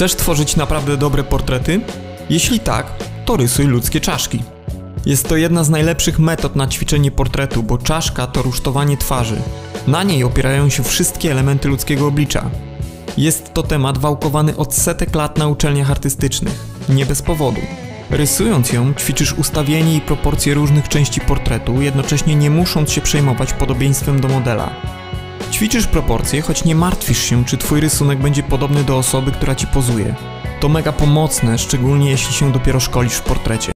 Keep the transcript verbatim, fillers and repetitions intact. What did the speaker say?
Chcesz tworzyć naprawdę dobre portrety? Jeśli tak, to rysuj ludzkie czaszki. Jest to jedna z najlepszych metod na ćwiczenie portretu, bo czaszka to rusztowanie twarzy. Na niej opierają się wszystkie elementy ludzkiego oblicza. Jest to temat wałkowany od setek lat na uczelniach artystycznych, nie bez powodu. Rysując ją, ćwiczysz ustawienie i proporcje różnych części portretu, jednocześnie nie musząc się przejmować podobieństwem do modela. Ćwiczysz proporcje, choć nie martwisz się, czy twój rysunek będzie podobny do osoby, która ci pozuje. To mega pomocne, szczególnie jeśli się dopiero szkolisz w portrecie.